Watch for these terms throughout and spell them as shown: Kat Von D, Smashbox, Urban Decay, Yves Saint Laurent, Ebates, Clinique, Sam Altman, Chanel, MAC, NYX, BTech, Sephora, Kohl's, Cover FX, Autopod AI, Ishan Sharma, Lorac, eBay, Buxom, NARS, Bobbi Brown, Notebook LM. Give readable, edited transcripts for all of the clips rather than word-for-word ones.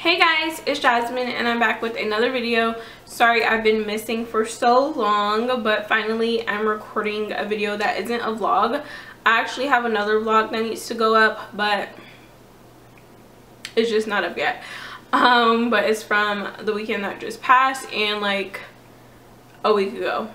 Hey guys, it's Jasmine and I'm back with another video. Sorry I've been missing for so long, but finally I'm recording a video that isn't a vlog. I actually have another vlog that needs to go up, but it's just not up yet. But it's from the weekend that just passed and like a week ago.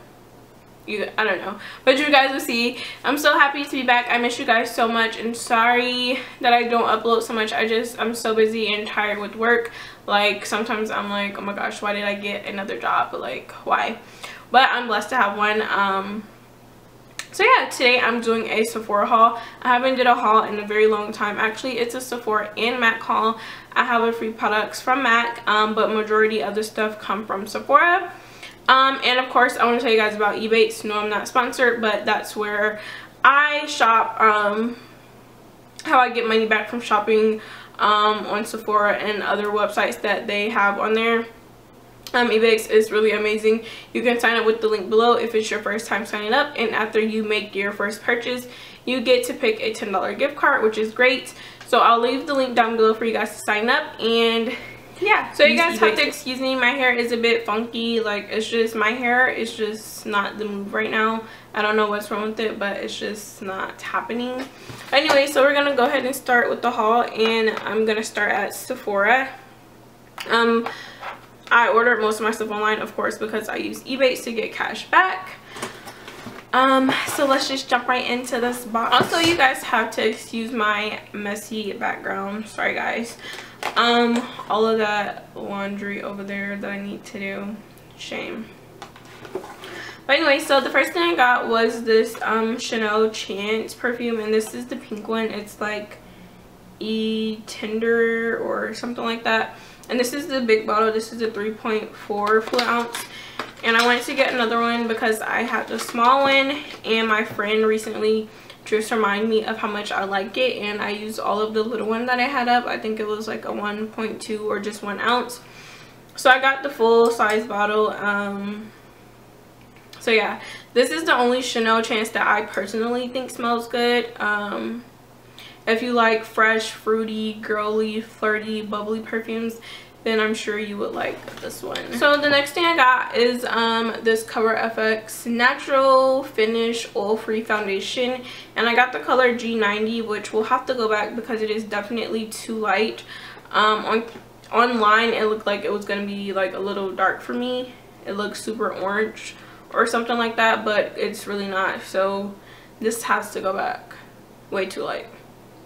I don't know, but you guys will see. I'm so happy to be back. I miss you guys so much, and sorry that I don't upload so much. I'm so busy and tired with work. Like sometimes I'm like, oh my gosh, why did I get another job? Like why? But I'm blessed to have one. So yeah, today I'm doing a Sephora haul. I haven't did a haul in a very long time. Actually, it's a Sephora and MAC haul. I have a free products from MAC, but majority of the stuff come from Sephora. And of course I want to tell you guys about Ebates. No, I'm not sponsored, but that's where I shop, how I get money back from shopping on Sephora and other websites that they have on there. Ebates is really amazing. You can sign up with the link below if it's your first time signing up, and after you make your first purchase you get to pick a $10 gift card, which is great. So I'll leave the link down below for you guys to sign up. And yeah, so you guys have to excuse me, my hair is a bit funky. Like it's just my hair is just not the move right now. I don't know what's wrong with it, but it's just not happening. Anyway, so we're gonna go ahead and start with the haul, and I'm gonna start at Sephora. I ordered most of my stuff online, of course, because I use Ebates to get cash back. So let's just jump right into this box. Also, you guys have to excuse my messy background. Sorry guys. All of that laundry over there that I need to do, shame. But anyway, so the first thing I got was this Chanel Chance perfume, and this is the pink one. It's like E Tender or something like that, and this is the big bottle. This is a 3.4 fluid ounce, and I wanted to get another one because I had the small one, and my friend recently just remind me of how much I like it, and I used all of the little one that I had up. I think it was like a 1.2 or just 1 ounce, so I got the full size bottle. So yeah, this is the only Chanel Chance that I personally think smells good. If you like fresh, fruity, girly, flirty, bubbly perfumes, then I'm sure you would like this one. So the next thing I got is this Cover FX Natural Finish Oil-Free Foundation, and I got the color G90, which we'll have to go back because it is definitely too light. Online it looked like it was gonna be like a little dark for me. It looks super orange or something like that, but it's really not, so this has to go back. Way too light.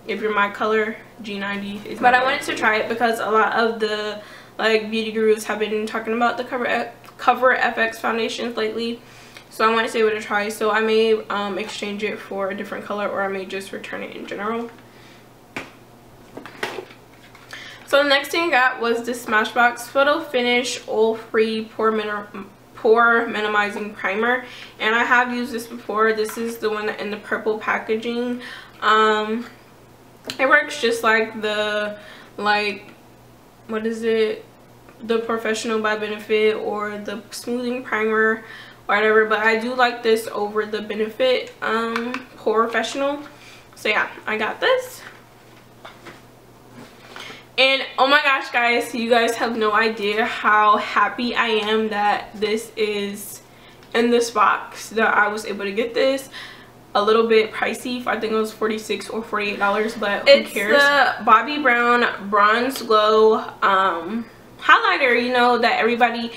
If you're my color, G90 is my color. I wanted to try it because a lot of the like beauty gurus have been talking about the Cover FX foundations lately, so I wanted to give it a try. So I may exchange it for a different color, or I may just return it in general. So the next thing I got was this Smashbox Photo Finish Oil-Free Pore Minimizing Primer, and I have used this before. This is the one in the purple packaging. It works just like the what is it, the Professional by Benefit or the smoothing primer or whatever, but I do like this over the Benefit Professional. So yeah, I got this. And oh my gosh guys, you guys have no idea how happy I am that this is in this box, that I was able to get this. A little bit pricey. I think it was $46 or $48, but who cares? It's the Bobbi Brown Bronze Glow highlighter, you know, that everybody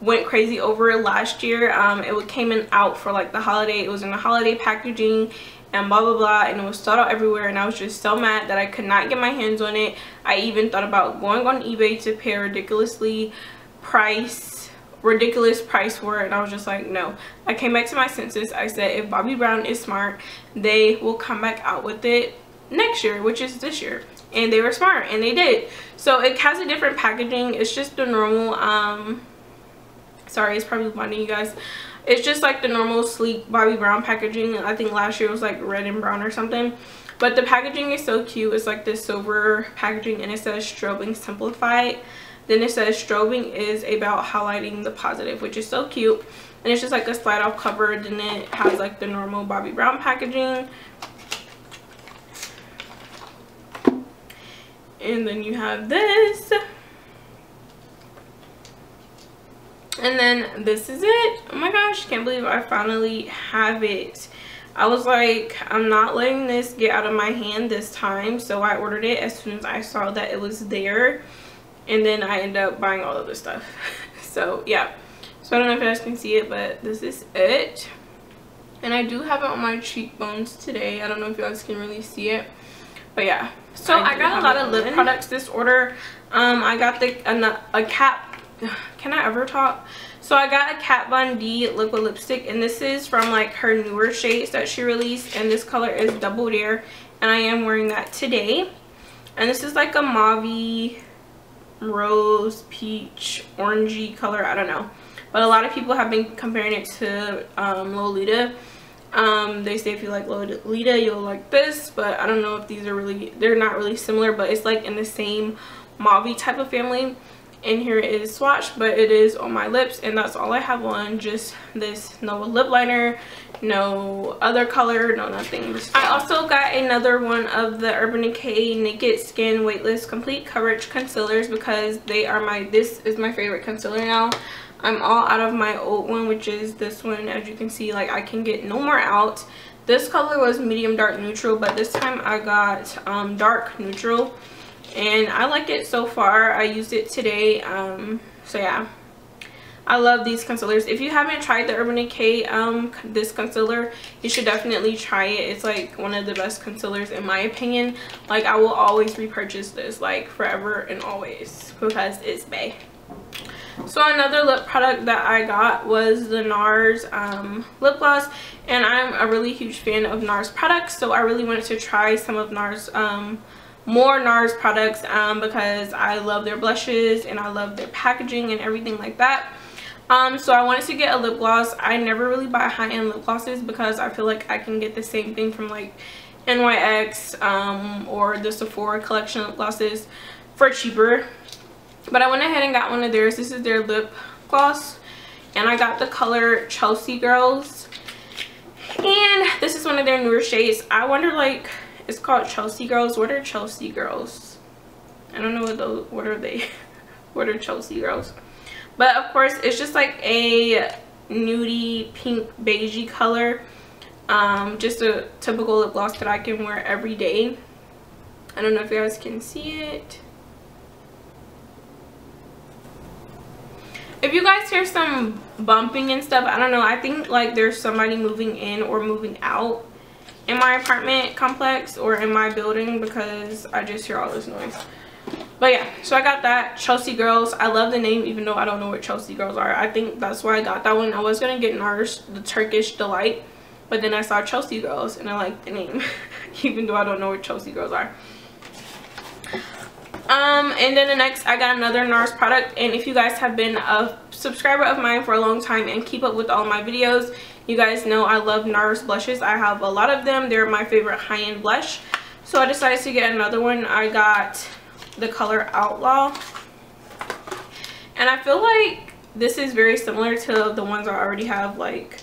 went crazy over last year. It came in out for like the holiday. It was in the holiday packaging and blah blah blah, and it was sold out everywhere, and I was just so mad that I could not get my hands on it. I even thought about going on eBay to pay a ridiculous price for it, and I was just like, no. I came back to my senses. I said, if Bobbi Brown is smart, they will come back out with it next year, which is this year, and they were smart and they did. So it has a different packaging. It's just the normal sorry, it's probably blinding you guys. It's just like the normal sleek Bobbi Brown packaging. I think last year was like red and brown or something, but the packaging is so cute. It's like this silver packaging, and it says strobing simplified. Then it says strobing is about highlighting the positive, which is so cute. And it's just like a slide off cover. Then it has like the normal Bobbi Brown packaging. And then you have this. And then this is it. Oh my gosh, can't believe I finally have it. I was like, I'm not letting this get out of my hand this time, so I ordered it as soon as I saw that it was there, and then I ended up buying all of this stuff. So yeah, so I don't know if you guys can see it, but this is it. And I do have it on my cheekbones today. I don't know if you guys can really see it, but yeah. So I got a lot of lip products this order. I got a Kat, can I ever talk? So I got a Kat Von D liquid lipstick, and this is from like her newer shades that she released, and this color is Double Dare, and I am wearing that today. And this is like a mauvey, rose, peach, orangey color, I don't know, but a lot of people have been comparing it to Lolita. They say if you like Lolita, you'll like this, but I don't know if these are really, they're not really similar, but it's like in the same mauvey type of family. And here is swatch, but it is on my lips, and that's all I have on, just this. No lip liner, no other color, no nothing. I also got another one of the Urban Decay Naked Skin Weightless Complete Coverage Concealers, because they are my, this is my favorite concealer now. I'm all out of my old one, which is this one. As you can see, like I can get no more out. This color was medium dark neutral, but this time I got dark neutral, and I like it so far. I used it today, so yeah, I love these concealers. If you haven't tried the Urban Decay this concealer, you should definitely try it. It's like one of the best concealers in my opinion. Like I will always repurchase this, like forever and always, because it's bae. So another lip product that I got was the NARS lip gloss, and I'm a really huge fan of NARS products, so I really wanted to try some of NARS more NARS products because I love their blushes and I love their packaging and everything like that. So I wanted to get a lip gloss. I never really buy high-end lip glosses because I feel like I can get the same thing from like NYX or the Sephora collection lip glosses for cheaper, but I went ahead and got one of theirs. This is their lip gloss, and I got the color Chelsea Girls, and this is one of their newer shades. I wonder, like, it's called Chelsea Girls. What are Chelsea Girls? I don't know what those, what are they? What are Chelsea Girls? But of course it's just like a nudie pink beigey color, just a typical lip gloss that I can wear every day. I don't know if you guys can see it. If you guys hear some bumping and stuff, I don't know, I think like there's somebody moving in or moving out in my apartment complex or in my building, because I just hear all this noise. But yeah, so I got that Chelsea Girls. I love the name, even though I don't know what Chelsea Girls are. I think that's why I got that one. I was gonna get NARS the Turkish Delight, but then I saw Chelsea Girls and I like the name even though I don't know what Chelsea Girls are. And then the next, I got another NARS product, and if you guys have been a subscriber of mine for a long time and keep up with all my videos, you guys know I love NARS blushes. I have a lot of them. They're my favorite high-end blush. So I decided to get another one. I got the color Outlaw, and I feel like this is very similar to the ones I already have, like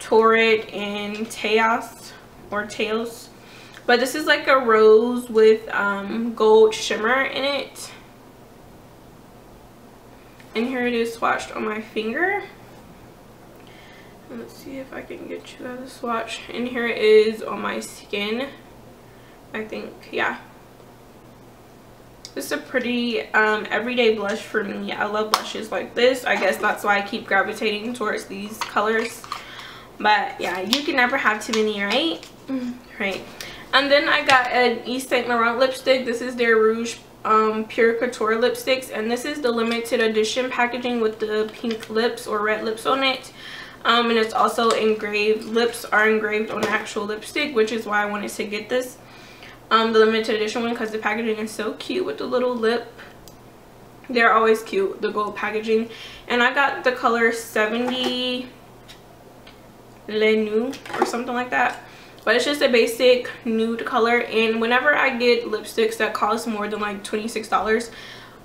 Torrid and Teos or Teos. But this is like a rose with gold shimmer in it. And here it is swatched on my finger. Let's see if I can get you guys a swatch. And here it is on my skin, I think. Yeah, this is a pretty everyday blush for me. I love blushes like this. I guess that's why I keep gravitating towards these colors. But yeah, you can never have too many, right? Right. And then I got an Yves Saint Laurent lipstick. This is their Rouge Pure Couture lipsticks, and this is the limited edition packaging with the pink lips or red lips on it. And it's also engraved, lips are engraved on the actual lipstick, which is why I wanted to get this, the limited edition one, because the packaging is so cute with the little lip. They're always cute, the gold packaging. And I got the color 70 Le Nude or something like that, but it's just a basic nude color. And whenever I get lipsticks that cost more than like $26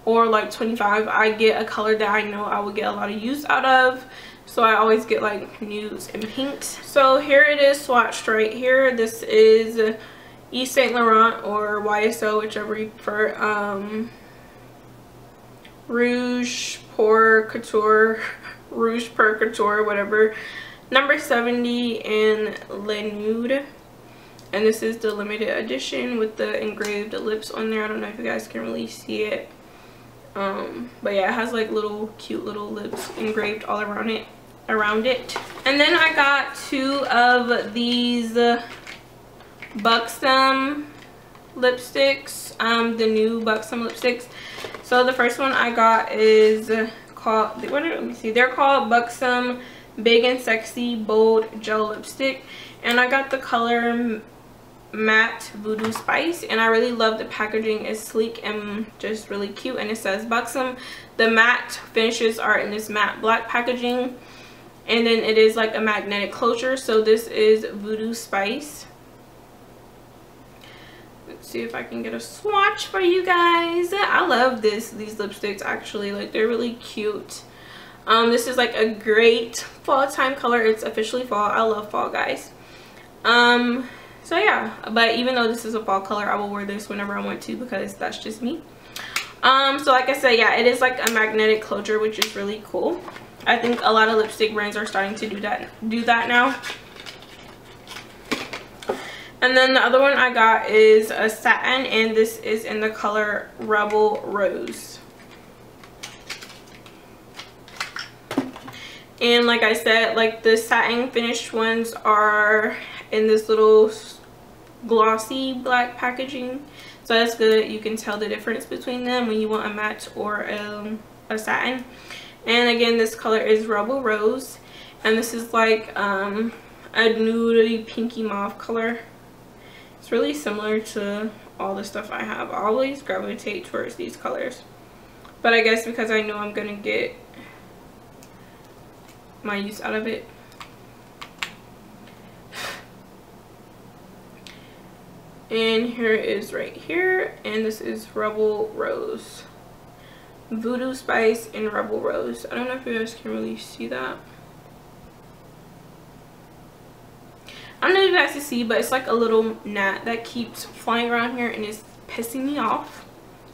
or like $25, I get a color that I know I will get a lot of use out of. So I always get like nudes and pinks. So here it is swatched right here. This is Yves Saint Laurent or YSL, whichever you prefer, Rouge Pure Couture Rouge Per Couture, whatever, number 70 in Le Nude. And this is the limited edition with the engraved lips on there. I don't know if you guys can really see it. But yeah, it has like little cute little lips engraved all around it. And then I got two of these Buxom lipsticks, the new Buxom lipsticks. So the first one I got is called, they're called Buxom Big and Sexy Bold Gel Lipstick, and I got the color Matte Voodoo Spice, and I really love the packaging. It's sleek and just really cute, and it says Buxom. The matte finishes are in this matte black packaging, and then it is like a magnetic closure. So this is Voodoo Spice. Let's see if I can get a swatch for you guys. I love these lipsticks actually, like they're really cute. This is like a great fall time color. It's officially fall. I love fall, guys. So yeah, but even though this is a fall color, I will wear this whenever I want to because that's just me. So like I said, yeah, it is like a magnetic closure, which is really cool. I think a lot of lipstick brands are starting to do that now. And then the other one I got is a satin, and this is in the color Rebel Rose. And like I said, like the satin finished ones are in this little glossy black packaging, so that's good. You can tell the difference between them when you want a matte or a satin. And again, this color is Rebel Rose, and this is like a nudie pinky mauve color. It's really similar to all the stuff I have. I always gravitate towards these colors, but I guess because I know I'm gonna get my use out of it. And here it is right here, and this is Rebel Rose, Voodoo Spice and Rebel Rose. I don't know if you guys can really see that. I don't know if you guys can see, but it's like a little gnat that keeps flying around here and it's pissing me off.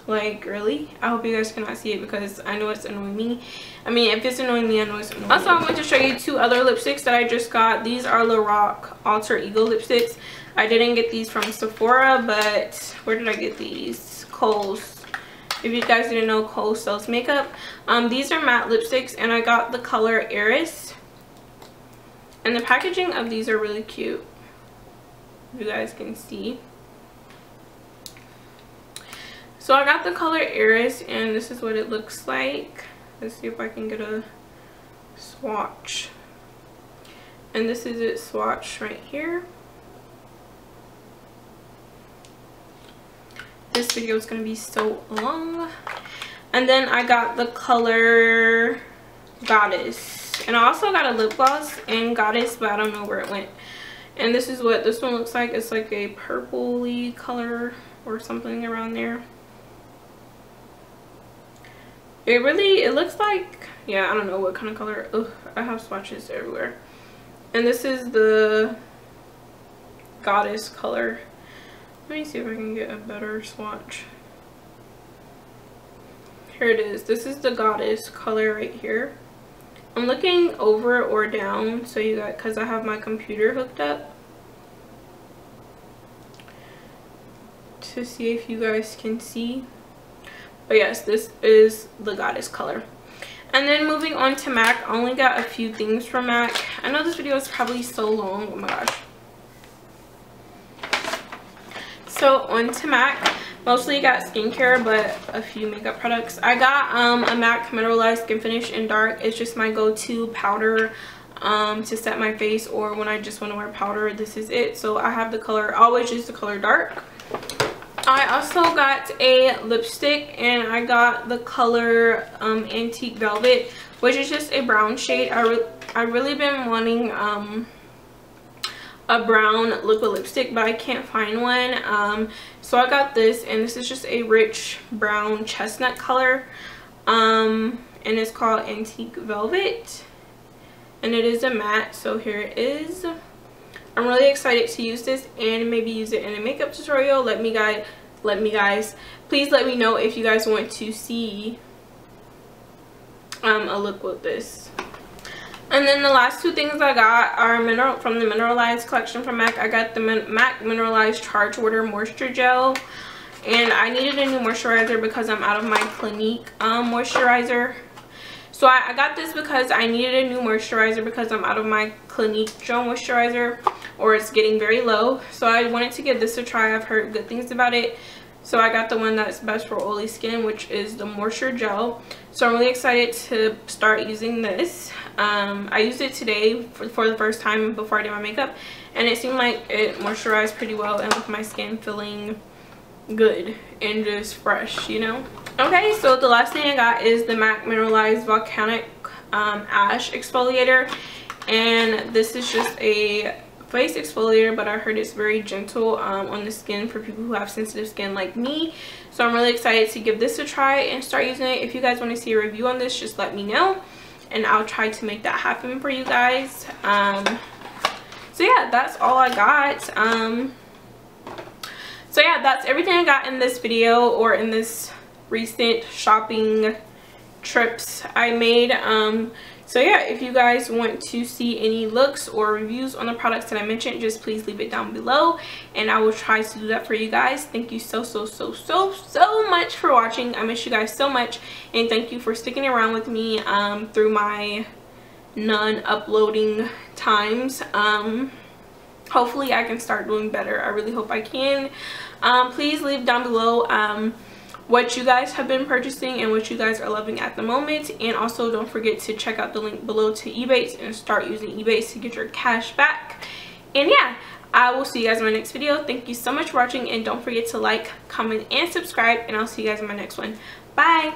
Like, really? I hope you guys cannot see it because I know it's annoying me. I mean, if it's annoying me, I know it's annoying me. Also, I want to show you two other lipsticks that I just got. These are Lorac Alter Ego lipsticks. I didn't get these from Sephora, but where did I get these? Kohl's. If you guys didn't know, Kohl's sells makeup. These are matte lipsticks, and I got the color Iris. And the packaging of these are really cute, if you guys can see. So I got the color Iris, and this is what it looks like. Let's see if I can get a swatch. And this is its swatch right here. This video is going to be so long. And then I got the color Goddess. And I also got a lip gloss in Goddess, but I don't know where it went. And this is what this one looks like. It's like a purpley color or something around there. It looks like, yeah, I don't know what kind of color. Ugh, I have swatches everywhere. And this is the Goddess color. Let me see if I can get a better swatch. Here it is. This is the Goddess color right here. I'm looking over or down, so you got, because I have my computer hooked up, to see if you guys can see. But yes, this is the Goddess color. And then moving on to MAC, I only got a few things from MAC. I know this video is probably so long. Oh my gosh. So on to MAC, mostly got skincare, but a few makeup products. I got a MAC Mineralized Skin Finish in Dark. It's just my go-to powder to set my face, or when I just want to wear powder, this is it. So I have the color, I always use the color Dark. I also got a lipstick, and I got the color Antique Velvet, which is just a brown shade. I really been wanting a brown liquid lipstick, but I can't find one. So I got this, and this is just a rich brown chestnut color, and it's called Antique Velvet, and it is a matte. So here it is. I'm really excited to use this and maybe use it in a makeup tutorial. Let me guys, please let me know if you guys want to see a look with this. And then the last two things I got are from the Mineralized collection from MAC. I got the MAC Mineralized Charged Water Moisture Gel. And I needed a new moisturizer because I'm out of my Clinique moisturizer. So I got this because I needed a new moisturizer because I'm out of my Clinique Gel Moisturizer, or it's getting very low. So I wanted to give this a try. I've heard good things about it. So I got the one that's best for oily skin, which is the Moisture Gel. So I'm really excited to start using this. I used it today for the first time before I did my makeup, and it seemed like it moisturized pretty well and with my skin feeling good and just fresh, you know. Okay, so the last thing I got is the MAC Mineralized Volcanic Ash Exfoliator, and this is just a face exfoliator, but I heard it's very gentle on the skin for people who have sensitive skin like me. So I'm really excited to give this a try and start using it. If you guys want to see a review on this, just let me know and I'll try to make that happen for you guys. So yeah, that's all I got. So yeah, that's everything I got in this video, or in this recent shopping trips I made. So yeah, if you guys want to see any looks or reviews on the products that I mentioned, just please leave it down below and I will try to do that for you guys. Thank you so much for watching. I miss you guys so much, and thank you for sticking around with me through my non-uploading times. Hopefully I can start doing better. I really hope I can. Please leave down below what you guys have been purchasing and what you guys are loving at the moment. And also don't forget to check out the link below to Ebates and start using Ebates to get your cash back. And yeah, I will see you guys in my next video. Thank you so much for watching, and don't forget to like, comment, and subscribe, and I'll see you guys in my next one. Bye!